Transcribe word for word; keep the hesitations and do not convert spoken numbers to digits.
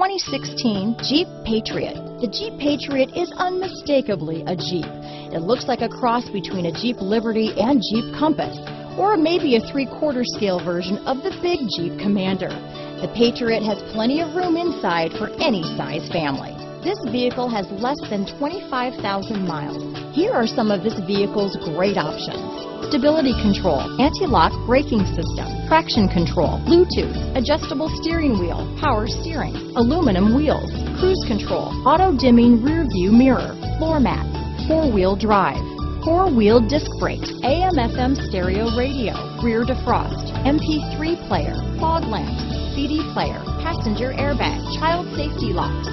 twenty sixteen Jeep Patriot. The Jeep Patriot is unmistakably a Jeep. It looks like a cross between a Jeep Liberty and Jeep Compass, or maybe a three-quarter scale version of the big Jeep Commander. The Patriot has plenty of room inside for any size family. This vehicle has less than twenty-five thousand miles. Here are some of this vehicle's great options: stability control, anti-lock braking system, traction control, Bluetooth, adjustable steering wheel, power steering, aluminum wheels, cruise control, auto-dimming rear view mirror, floor mats, four-wheel drive, four-wheel disc brakes, A M F M stereo radio, rear defrost, M P three player, fog lamps, C D player, passenger airbag, child safety locks.